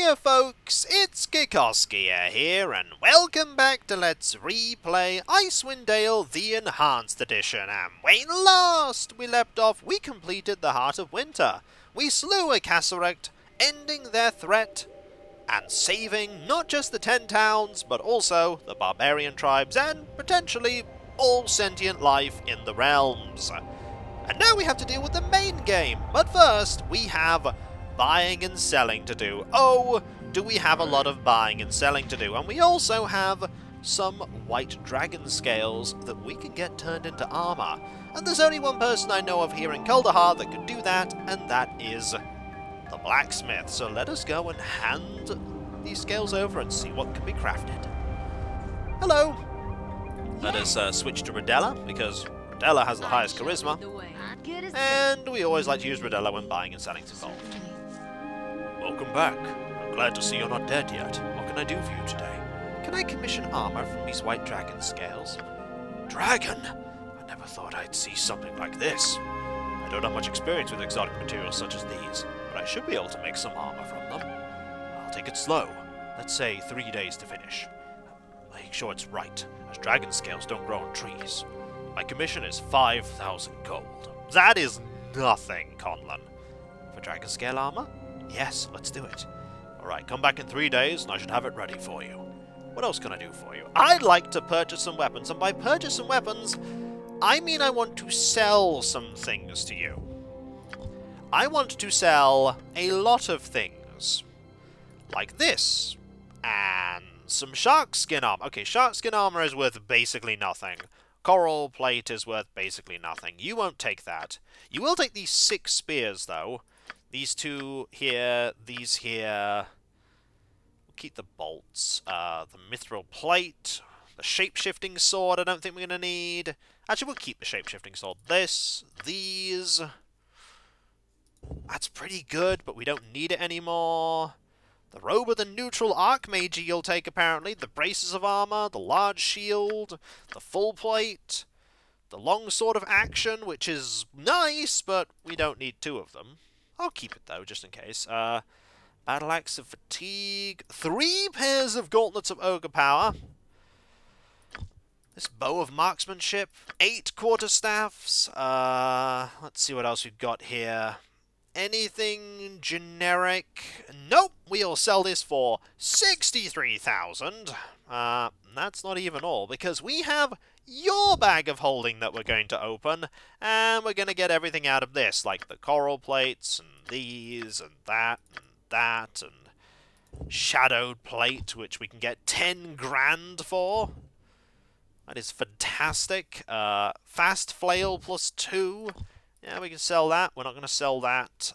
Hiya folks, it's Kikoskia here, and welcome back to Let's Replay Icewind Dale The Enhanced Edition, and when last we left off, we completed the Heart of Winter. We slew Icasaracht, ending their threat, and saving not just the Ten Towns, but also the barbarian tribes, and potentially all sentient life in the realms. And now we have to deal with the main game, but first we have buying and selling to do. Oh, do we have a lot of buying and selling to do. And we also have some white dragon scales that we can get turned into armour. And there's only one person I know of here in Kuldahar that can do that, and that is the blacksmith. So let us go and hand these scales over and see what can be crafted. Hello! Let us switch to Radella, because Radella has the highest charisma. And we always like to use Radella when buying and selling is involved. Welcome back. I'm glad to see you're not dead yet. What can I do for you today? Can I commission armor from these white dragon scales? Dragon? I never thought I'd see something like this. I don't have much experience with exotic materials such as these, but I should be able to make some armor from them. I'll take it slow. Let's say 3 days to finish. Make sure it's right, as dragon scales don't grow on trees. My commission is 5,000 gold. That is nothing, Conlan. For dragon scale armor? Yes, let's do it. Alright, come back in 3 days and I should have it ready for you. What else can I do for you? I'd like to purchase some weapons, and by purchase some weapons, I mean I want to sell some things to you. I want to sell a lot of things. Like this. And some shark skin armor. Okay, shark skin armor is worth basically nothing. Coral plate is worth basically nothing. You won't take that. You will take these 6 spears, though. These 2 here, these here. We'll keep the bolts. The mithril plate. The shape-shifting sword I don't think we're going to need. Actually, we'll keep the shape-shifting sword. This, these. That's pretty good, but we don't need it anymore. The robe of the neutral archmage you'll take, apparently. The braces of armor, the large shield, the full plate. The long sword of action, which is nice, but we don't need 2 of them. I'll keep it, though, just in case. Battle Axe of Fatigue. 3 pairs of Gauntlets of Ogre Power. This Bow of Marksmanship. 8 Quarterstaffs. Let's see what else we've got here. Anything generic? Nope! We'll sell this for 63,000. That's not even all, because we have your bag of holding that we're going to open, and we're going to get everything out of this, like the coral plates, and these, and that, and that, and shadowed plate, which we can get 10 grand for. That is fantastic. Fast flail +2. Yeah, we can sell that. We're not going to sell that.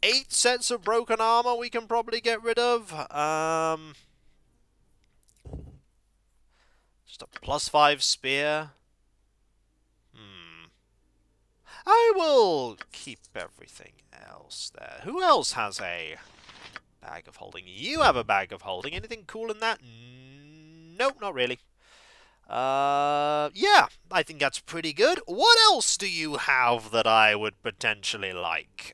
8 sets of broken armor we can probably get rid of. Just a +5 spear. I will keep everything else there. Who else has a bag of holding? You have a bag of holding. Anything cool in that? Nope, not really. Yeah, I think that's pretty good. What else do you have that I would potentially like?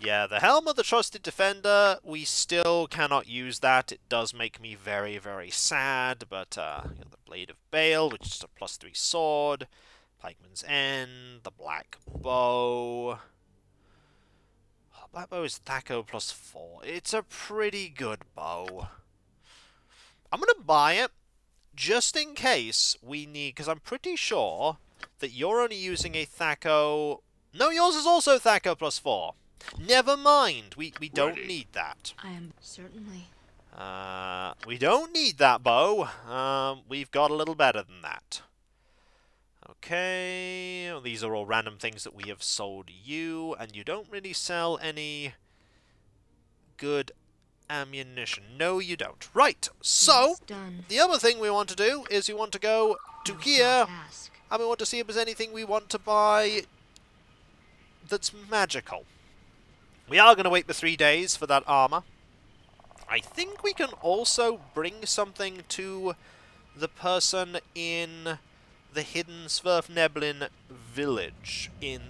Yeah, the Helm of the Trusted Defender, we still cannot use that. It does make me very, very sad, but you know, the Blade of Bale, which is a +3 sword, Pikeman's End, the Black Bow. Oh, Black Bow is Thaco +4. It's a pretty good bow. I'm going to buy it, just in case we need, because I'm pretty sure that you're only using a Thaco. No, yours is also Thaco +4. Never mind. We don't need that. I am certainly. We don't need that bow. We've got a little better than that. Okay. Well, these are all random things that we have sold you, and you don't really sell any good ammunition. No, you don't. Right. So the other thing we want to do is we want to go to here, and we want to see if there's anything we want to buy that's magical. We are going to wait the 3 days for that armor. I think we can also bring something to the person in the hidden Sverfneblin village in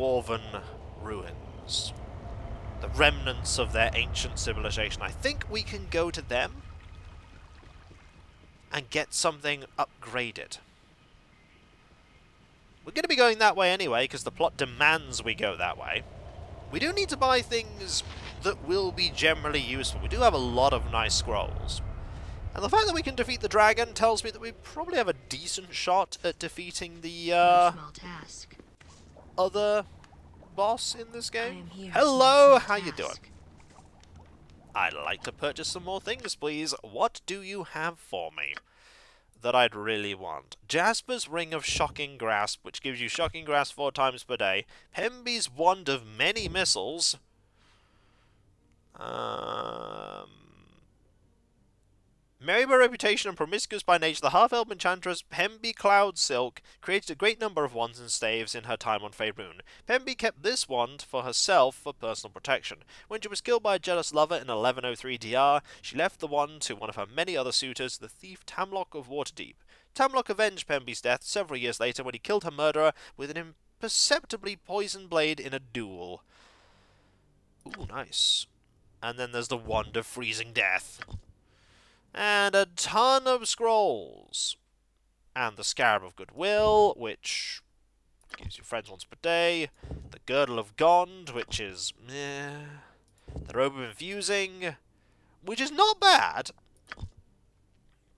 dwarven ruins. The remnants of their ancient civilization. I think we can go to them and get something upgraded. We're going to be going that way anyway, because the plot demands we go that way. We do need to buy things that will be generally useful. We do have a lot of nice scrolls. And the fact that we can defeat the dragon tells me that we probably have a decent shot at defeating the other boss in this game. Hello, how you doing? I'd like to purchase some more things, please. What do you have for me that I'd really want? Jasper's Ring of Shocking Grasp, which gives you Shocking Grasp 4 times per day. Pembe's Wand of Many Missiles. Merry by reputation and promiscuous by nature, the half-elf enchantress Pemby Cloud Silk created a great number of wands and staves in her time on Faerun. Pemby kept this wand for herself for personal protection. When she was killed by a jealous lover in 1103 DR, she left the wand to one of her many other suitors, the thief Tamlock of Waterdeep. Tamlock avenged Pemby's death several years later when he killed her murderer with an imperceptibly poisoned blade in a duel. Ooh, nice. And then there's the Wand of Freezing Death. And a ton of scrolls. And the Scarab of Goodwill, which gives you friends once per day. The Girdle of Gond, which is meh. The Robe of Infusing, which is not bad.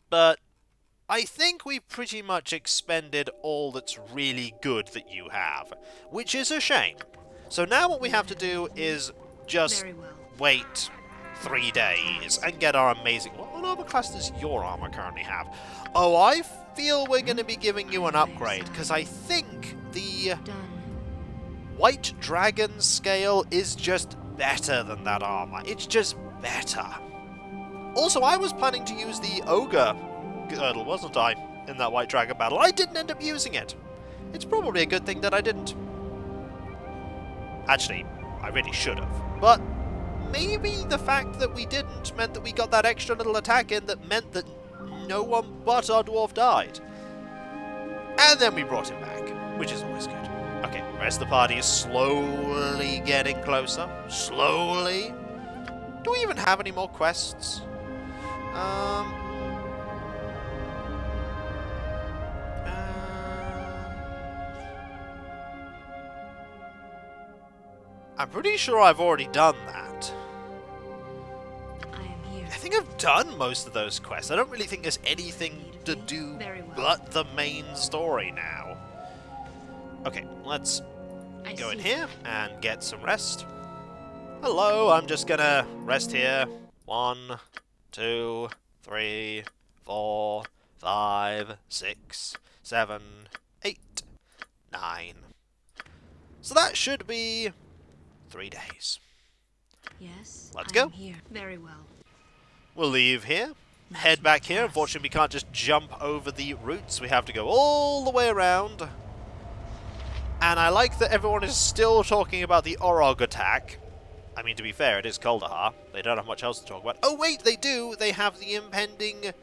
But I think we've pretty much expended all that's really good that you have, which is a shame. So now what we have to do is just wait 3 days and get our amazing... What armor class does your armor currently have? Oh, I feel we're going to be giving you an upgrade, because I think the White Dragon scale is just better than that armor. It's just better. Also, I was planning to use the Ogre Girdle, wasn't I, in that White Dragon battle? I didn't end up using it. It's probably a good thing that I didn't. Actually, I really should have, but... maybe the fact that we didn't meant that we got that extra little attack in that meant that no one but our dwarf died. And then we brought him back, which is always good. Okay, the rest of the party is slowly getting closer. Slowly. Do we even have any more quests? I'm pretty sure I've already done that. I think I've done most of those quests. I don't really think there's anything to do but the main story now. Okay, let's go in here and get some rest. Hello, I'm just gonna rest here. 1, 2, 3, 4, 5, 6, 7, 8, 9. So that should be 3 days. Yes. Let's go. Here. Very well. We'll leave here, head back here. Unfortunately, we can't just jump over the routes. We have to go all the way around. And I like that everyone is still talking about the Orog attack. I mean, to be fair, it is Kuldahar. They don't have much else to talk about. Oh, wait, they do. They have the impending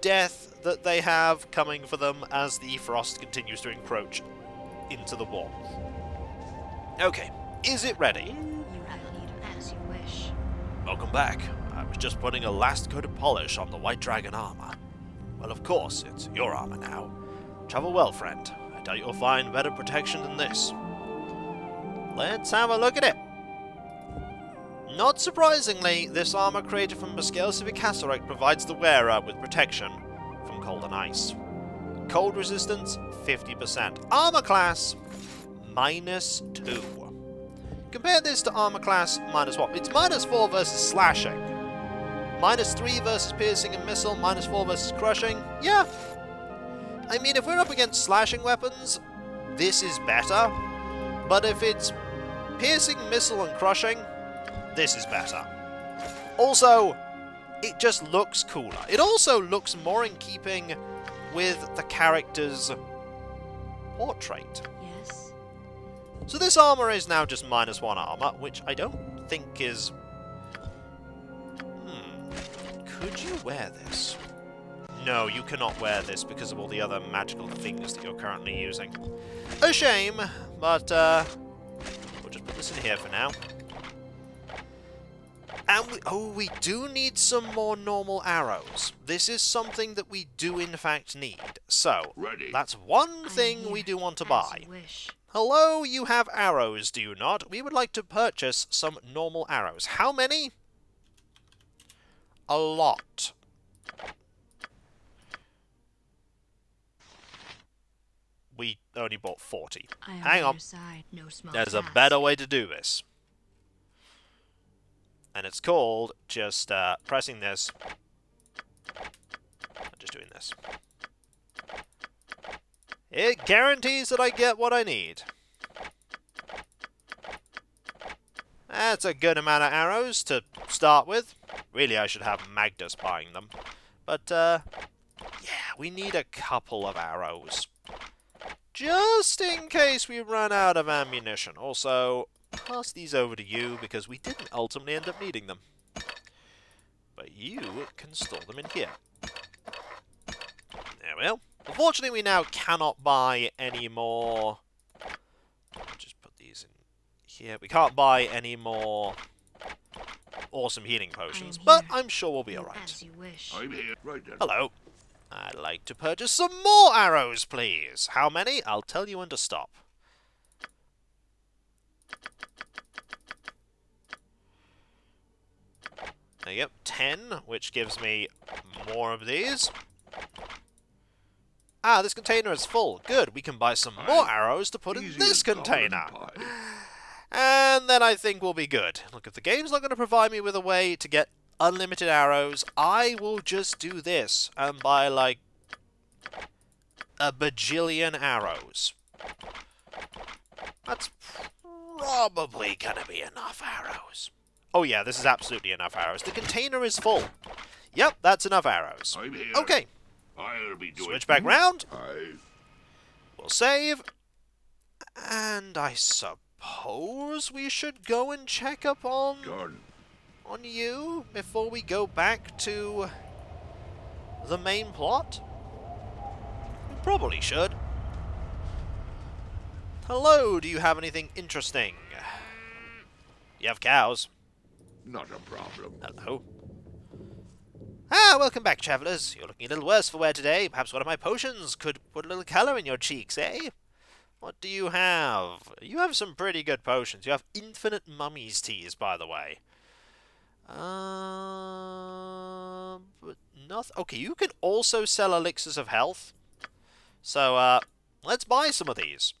death that they have coming for them as the frost continues to encroach into the warmth. Okay. Is it ready? As you wish. Welcome back. I was just putting a last coat of polish on the White Dragon armor. Well, of course, it's your armor now. Travel well, friend. I doubt you'll find better protection than this. Let's have a look at it. Not surprisingly, this armor created from the scales of Icasaracht provides the wearer with protection from cold and ice. Cold resistance, 50%. Armor class, -2. Compare this to armor class -1. It's -4 versus slashing. -3 versus piercing and missile. -4 versus crushing. Yeah. I mean, if we're up against slashing weapons, this is better. But if it's piercing, missile, and crushing, this is better. Also, it just looks cooler. It also looks more in keeping with the character's portrait. So this armor is now just -1 armor, which I don't think is... Could you wear this? No, you cannot wear this because of all the other magical things that you're currently using. A shame, but We'll just put this in here for now. And we do need some more normal arrows. This is something that we do in fact need. So, that's one thing we do want to buy. Hello, you have arrows, do you not? We would like to purchase some normal arrows. How many? A lot. We only bought 40. Hang on. There's a better way to do this. And it's called just pressing this. I'm just doing this. It guarantees that I get what I need. That's a good amount of arrows to start with. Really, I should have Magdus buying them. But, yeah, we need a couple of arrows. Just in case we run out of ammunition. Also, pass these over to you, because we didn't ultimately end up needing them. But you can store them in here. There we are. Unfortunately, we now cannot buy any more... I'll just put these in here. We can't buy any more awesome healing potions, but I'm sure we'll be alright. I'm here. Right then. Hello. I'd like to purchase some more arrows, please. How many? I'll tell you when to stop. There you go. 10, which gives me more of these. Ah, this container is full. Good, we can buy some more arrows to put in this container. And then I think we'll be good. Look, if the game's not going to provide me with a way to get unlimited arrows, I will just do this and buy, like, a bajillion arrows. That's probably going to be enough arrows. Oh yeah, this is absolutely enough arrows. The container is full. Yep, that's enough arrows. I'm here. Okay. I'll be doing switch back round. We'll save. And I suppose we should go and check up on... Gone. On you before we go back to the main plot? We probably should. Hello, do you have anything interesting? You have cows. Not a problem. Hello. Ah, welcome back, travellers. You're looking a little worse for wear today. Perhaps one of my potions could put a little colour in your cheeks, eh? What do you have? You have some pretty good potions. You have infinite mummies teas, by the way. But nothing. Okay, you can also sell elixirs of health. So, let's buy some of these.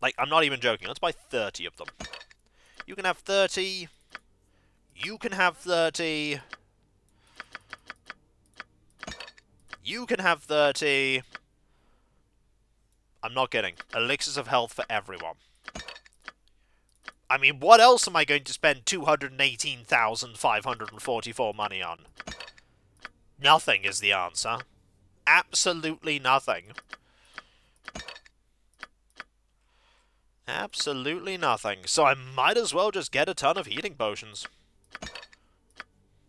Like, I'm not even joking. Let's buy 30 of them. You can have 30. You can have 30. You can have 30. I'm not kidding. Elixirs of health for everyone. I mean, what else am I going to spend 218,544 money on? Nothing is the answer. Absolutely nothing. Absolutely nothing. So I might as well just get a ton of healing potions.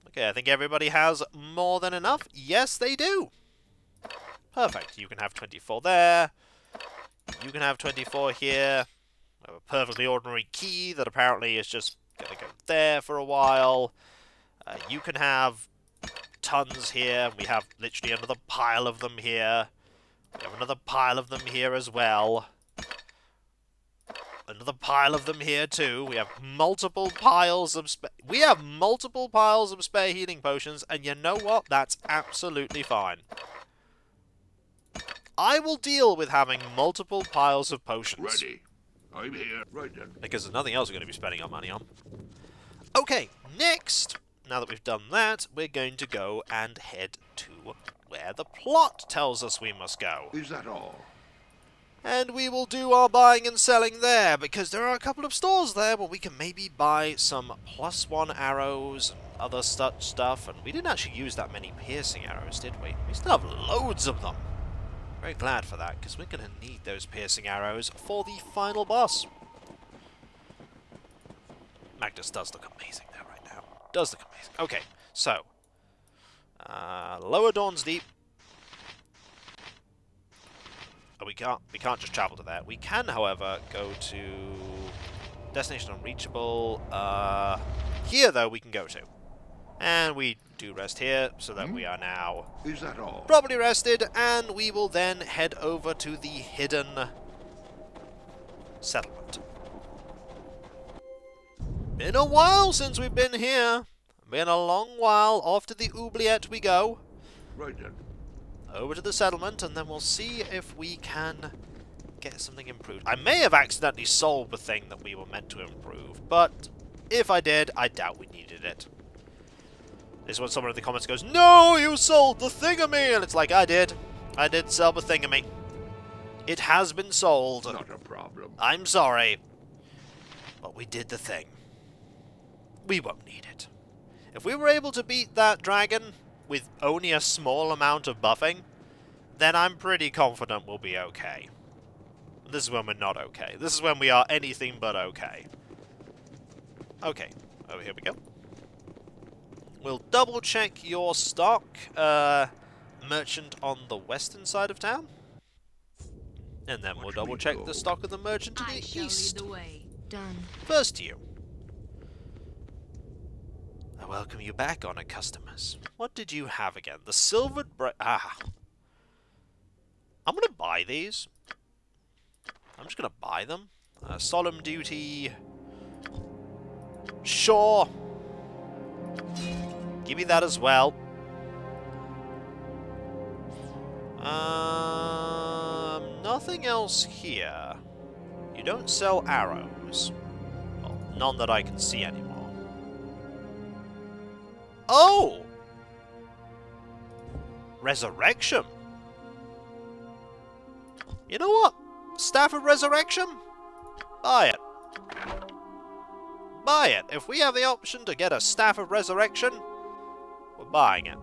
Okay, I think everybody has more than enough. Yes, they do. Perfect. You can have 24 there. You can have 24 here. A perfectly ordinary key that apparently is just going to go there for a while. You can have tons here. We have literally another pile of them here. We have another pile of them here as well. Another pile of them here too. We have multiple piles of spare healing potions, and you know what? That's absolutely fine. I will deal with having multiple piles of potions. Ready. I'm here. Right then. Because there's nothing else we're going to be spending our money on. Okay, next, now that we've done that, we're going to go and head to where the plot tells us we must go. Is that all? And we will do our buying and selling there, because there are a couple of stores there where we can maybe buy some +1 arrows and other such stuff. And we didn't actually use that many piercing arrows, did we? We still have loads of them. Very glad for that, because we're going to need those piercing arrows for the final boss. Magdus does look amazing there right now. Does look amazing. Okay, so. Lower Dorn's Deep. We can't just travel to there. We can, however, go to destination unreachable. Here though we can go to, and we do rest here, so that we are now properly rested, and we will then head over to the hidden settlement. Been a while since we've been here. Been a long while. Off to the Oubliette we go. Right then. Over to the settlement, and then we'll see if we can get something improved. I may have accidentally sold the thing that we were meant to improve, but if I did, I doubt we needed it. This is when someone in the comments goes, "No, you sold the thingamy!" And it's like, I did. I did sell the thingamy. It has been sold. Not a problem. I'm sorry. But we did the thing. We won't need it. If we were able to beat that dragon with only a small amount of buffing, then I'm pretty confident we'll be okay. This is when we're not okay. This is when we are anything but okay. Okay, over here we go. We'll double check your stock, merchant on the western side of town. And then we'll double check the stock of the merchant to the east. First to you. I welcome you back, honoured customers. What did you have again? The silvered bread. Ah. I'm going to buy these. I'm just going to buy them. Solemn Duty. Sure. Give me that as well. Nothing else here. You don't sell arrows. Well, none that I can see anymore. Oh! Resurrection? You know what? Staff of Resurrection? Buy it. Buy it. If we have the option to get a Staff of Resurrection, we're buying it.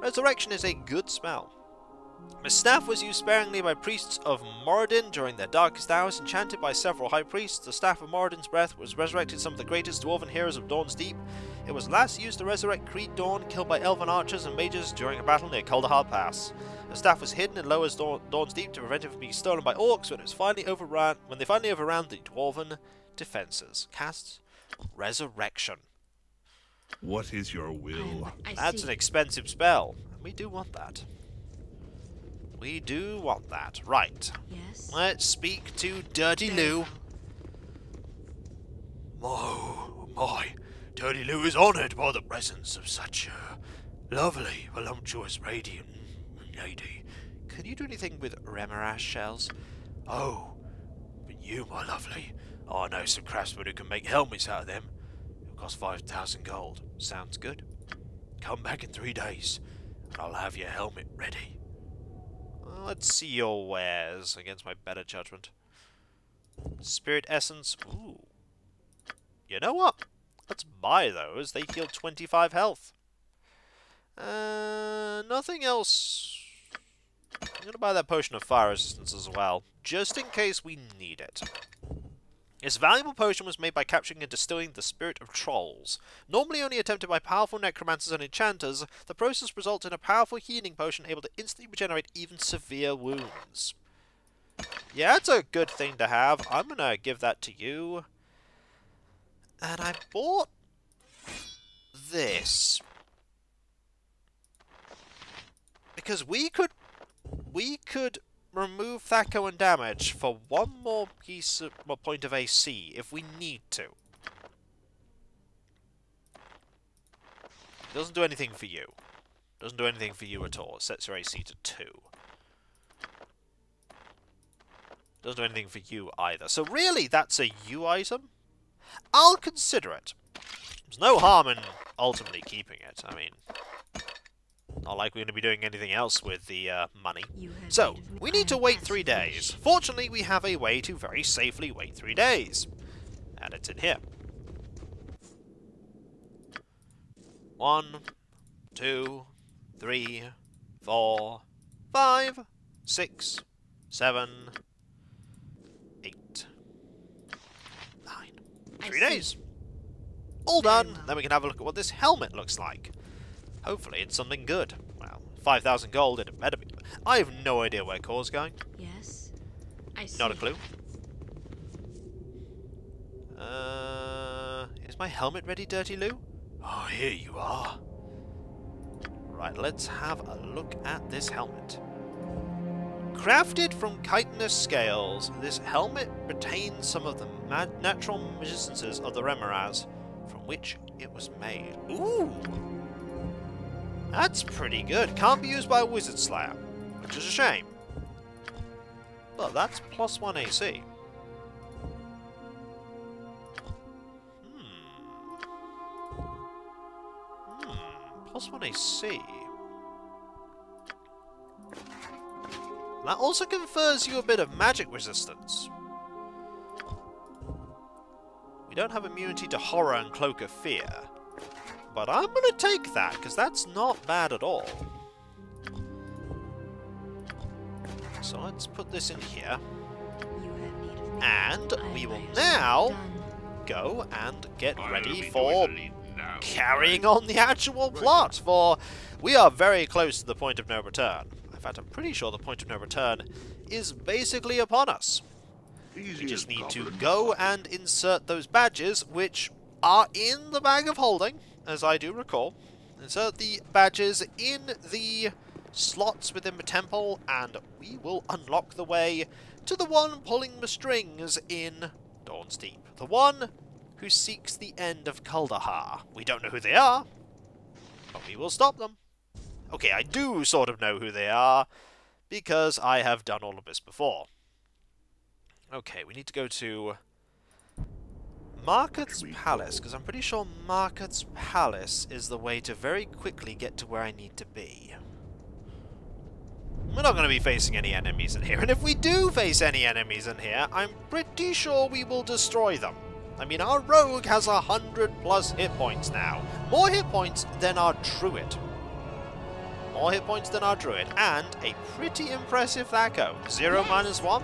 Resurrection is a good spell. My staff was used sparingly by priests of Moradin during their darkest hours, enchanted by several high priests. The Staff of Moradin's breath was resurrected some of the greatest dwarven heroes of Dorn's Deep. It was last used to resurrect Krieg Dorn, killed by elven archers and mages during a battle near Kuldahar Pass. The staff was hidden in Lower Dorn's Deep to prevent it from being stolen by orcs when it was finally overran. When they finally overran the dwarven defences. Cast Resurrection. What is your will? That's an expensive spell, and we do want that. We do want that. Right. Yes. Let's speak to Dirty Lou. Oh, my. Dirty Lou is honoured by the presence of such a lovely, voluptuous, radiant lady. Can you do anything with Remarash shells? Oh, but you, my lovely. Oh, I know some craftsmen who can make helmets out of them. It'll cost 5,000 gold. Sounds good. Come back in 3 days, and I'll have your helmet ready. Let's see your wares against my better judgment. Spirit Essence. Ooh. You know what? Let's buy those. They heal 25 health. Nothing else. I'm going to buy that Potion of Fire Resistance as well, just in case we need it. This valuable potion was made by capturing and distilling the spirit of trolls. Normally only attempted by powerful necromancers and enchanters, the process results in a powerful healing potion able to instantly regenerate even severe wounds. Yeah, it's a good thing to have. I'm gonna give that to you. And I bought this. Because we could remove Thaco and damage for one more piece of point of AC if we need to. Doesn't do anything for you. Doesn't do anything for you at all. It sets your AC to 2. Doesn't do anything for you either. So really, that's a you item. I'll consider it. There's no harm in ultimately keeping it. I mean, not like we're going to be doing anything else with the money. So, we need to wait 3 days. Fortunately, we have a way to very safely wait 3 days. And it's in here. 1, 2, 3, 4, 5, 6, 7, 8, 9. 3 days. All done. Then we can have a look at what this helmet looks like. Hopefully it's something good. Well, 5,000 gold, it better be. I have no idea where Core's going. Yes, I see. Not a clue. Is my helmet ready, Dirty Lou? Oh, here you are. Right, let's have a look at this helmet. Crafted from chitinous scales, this helmet retains some of the natural resistances of the remoras from which it was made. Ooh! That's pretty good. Can't be used by a wizard slayer, which is a shame. But that's plus 1 AC. Plus 1 AC. That also confers you a bit of magic resistance. We don't have immunity to horror and cloak of fear. But I'm going to take that, because that's not bad at all. So let's put this in here. And we will now go and get ready for carrying on the actual plot, for we are very close to the point of no return. In fact, I'm pretty sure the point of no return is basically upon us. We just need to go and insert those badges, which are in the bag of holding, as I do recall. Insert the badges in the slots within the temple, and we will unlock the way to the one pulling the strings in Dorn's Deep. The one who seeks the end of Kuldahar. We don't know who they are, but we will stop them. Okay, I do sort of know who they are, because I have done all of this before. Okay, we need to go to Market's Palace, because I'm pretty sure Market's Palace is the way to very quickly get to where I need to be. We're not going to be facing any enemies in here, and if we do face any enemies in here, I'm pretty sure we will destroy them. I mean, our rogue has 100+ hit points now. More hit points than our druid. More hit points than our druid, and a pretty impressive Thaco. 0 minus 1.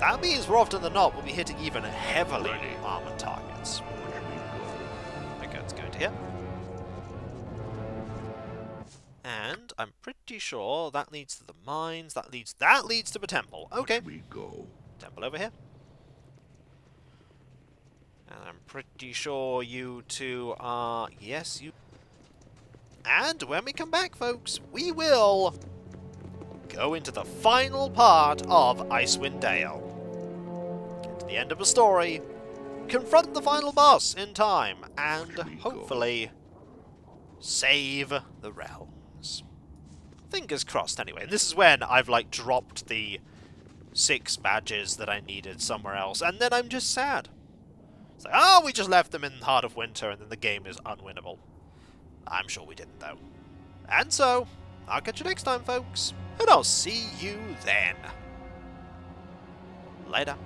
That means more often than not we'll be hitting even heavily armored targets. Okay, let's go into here. And I'm pretty sure that leads to the mines, that leads to the temple. Okay. We go. Temple over here. And I'm pretty sure you two are And when we come back, folks, we will go into the final part of Icewind Dale. Get to the end of the story, confront the final boss in time, and hopefully save the realms. Fingers crossed, anyway. And this is when I've, like, dropped the 6 badges that I needed somewhere else, and then I'm just sad. It's like, oh, we just left them in Heart of Winter, and then the game is unwinnable. I'm sure we didn't, though. And so, I'll catch you next time, folks, and I'll see you then. Later.